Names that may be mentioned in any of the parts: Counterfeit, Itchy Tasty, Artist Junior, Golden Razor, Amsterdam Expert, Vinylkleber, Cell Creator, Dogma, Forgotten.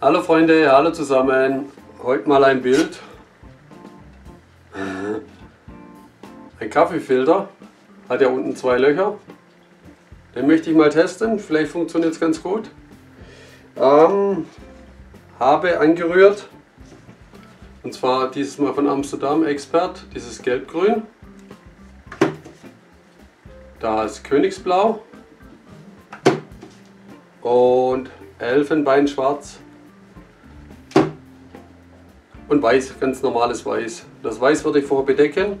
Hallo Freunde, hallo zusammen. Heute mal ein Bild. Ein Kaffeefilter hat ja unten zwei Löcher. Den möchte ich mal testen. Vielleicht funktioniert es ganz gut. Habe angerührt. Und zwar dieses Mal von Amsterdam Expert. Dieses Gelbgrün. Da ist Königsblau. Und Elfenbeinschwarz. Und Weiß, ganz normales Weiß. Das Weiß würde ich vorher bedecken.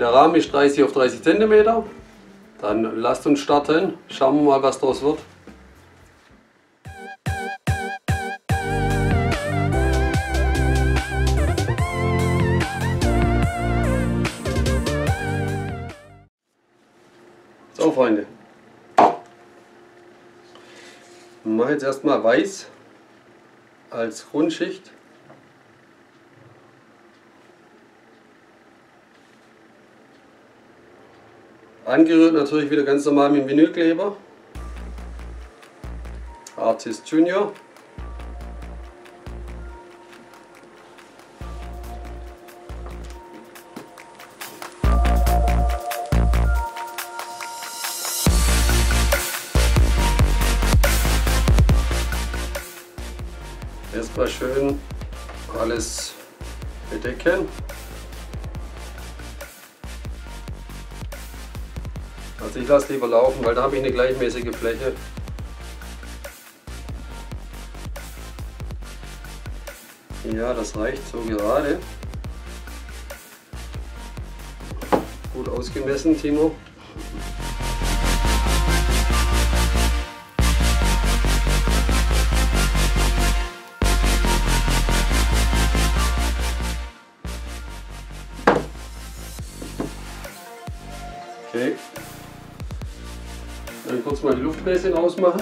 Der Rahmen ist 30 auf 30 cm. Dann lasst uns starten. Schauen wir mal, was draus wird. So Freunde. Ich mache jetzt erstmal Weiß als Grundschicht. Angerührt natürlich wieder ganz normal mit dem Vinylkleber. Artist Junior. Erstmal schön alles bedecken. Also ich lasse lieber laufen, weil da habe ich eine gleichmäßige Fläche. Ja, das reicht so gerade. Gut ausgemessen, Timo. Okay. Dann kurz mal die Luftbläschen ausmachen.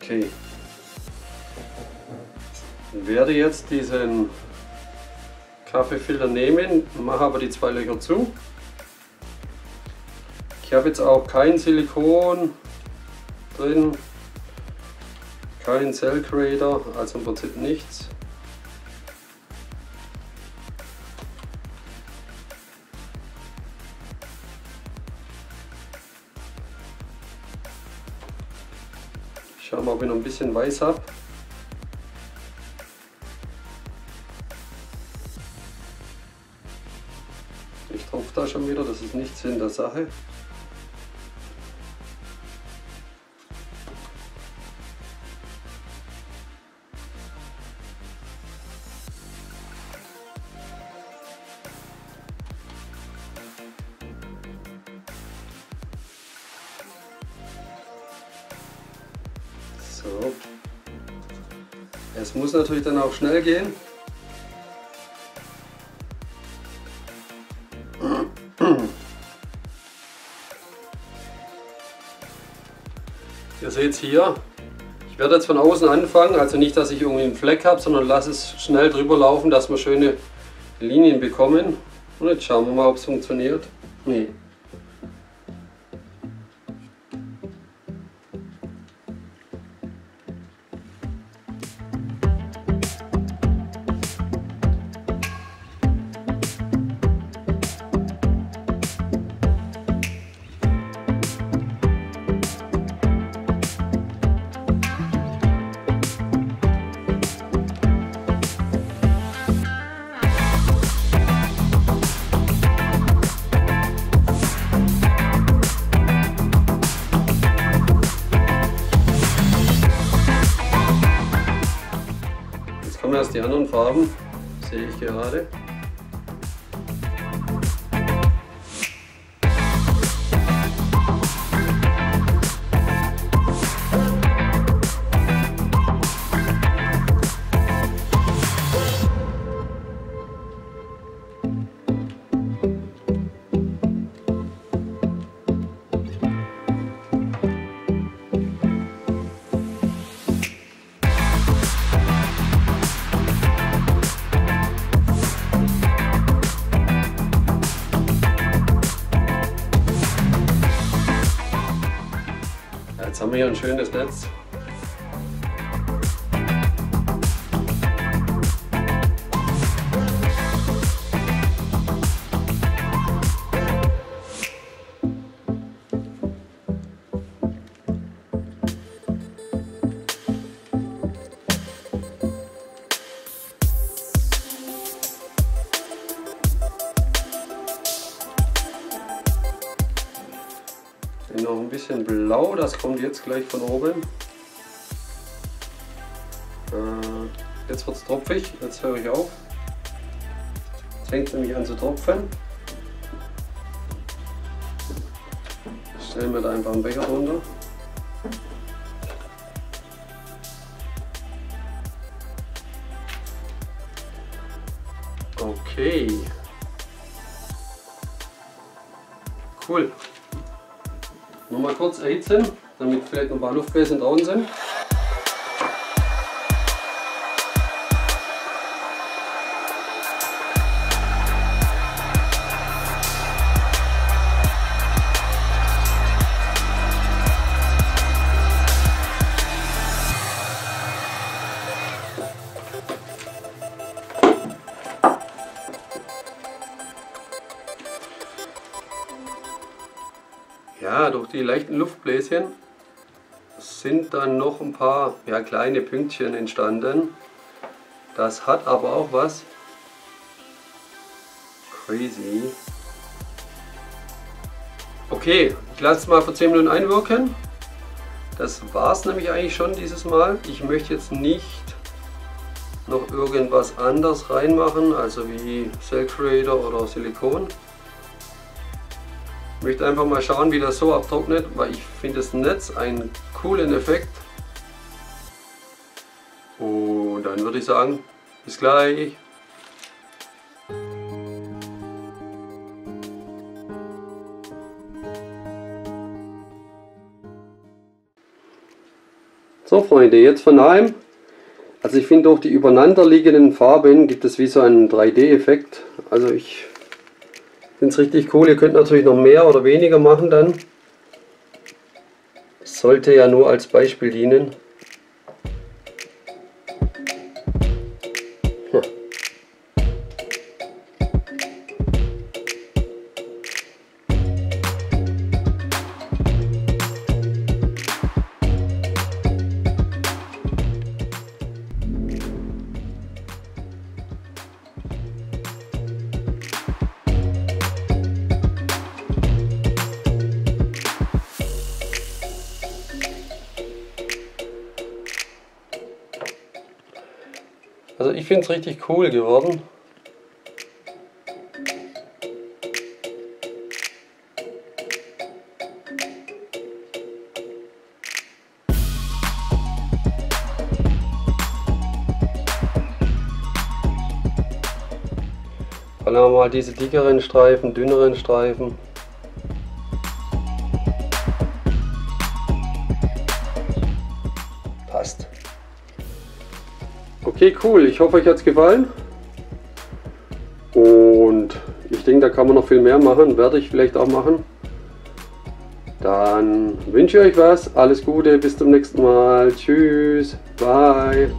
Okay. Ich werde jetzt diesen Kaffeefilter nehmen, mache aber die zwei Löcher zu. Ich habe jetzt auch kein Silikon drin, kein Cell Creator, also im Prinzip nichts. Ich schaue mal, ob ich noch ein bisschen Weiß habe. Ich tropfe da schon wieder, das ist nichts in der Sache. So. Es muss natürlich dann auch schnell gehen. Ihr seht hier, ich werde jetzt von außen anfangen, also nicht, dass ich irgendwie einen Fleck habe, sondern lasse es schnell drüber laufen, dass wir schöne Linien bekommen. Und jetzt schauen wir mal, ob es funktioniert. Nee. Die anderen Farben sehe ich gerade. Jetzt haben wir hier ein schönes Netz. Noch ein bisschen blau, das kommt jetzt gleich von oben. Jetzt wird es tropfig, jetzt höre ich auf. Jetzt fängt es nämlich an zu tropfen. Stellen wir da einfach einen Becher runter. Okay. Cool. Nochmal kurz erhitzen, damit vielleicht noch ein paar Luftbläschen draußen sind. Ja, durch die leichten Luftbläschen sind dann noch ein paar kleine Pünktchen entstanden. Das hat aber auch was. Crazy. Okay, ich lasse es mal für 10 Minuten einwirken. Das war es nämlich eigentlich schon dieses Mal. Ich möchte jetzt nicht noch irgendwas anderes reinmachen, also wie Cell Creator oder Silikon. Ich möchte einfach mal schauen, wie das so abtrocknet, weil ich finde das Netz einen coolen Effekt. Und dann würde ich sagen, bis gleich. So Freunde, jetzt von daheim. Also ich finde, durch die übereinander liegenden Farben gibt es wie so einen 3D-Effekt. Also ich finde es richtig cool, ihr könnt natürlich noch mehr oder weniger machen dann. Das sollte ja nur als Beispiel dienen. Also ich finde es richtig cool geworden. Dann haben wir mal diese dickeren Streifen, dünneren Streifen. Passt. Okay, cool. Ich hoffe, euch hat es gefallen. Und ich denke, da kann man noch viel mehr machen. Werde ich vielleicht auch machen. Dann wünsche ich euch was. Alles Gute. Bis zum nächsten Mal. Tschüss. Bye.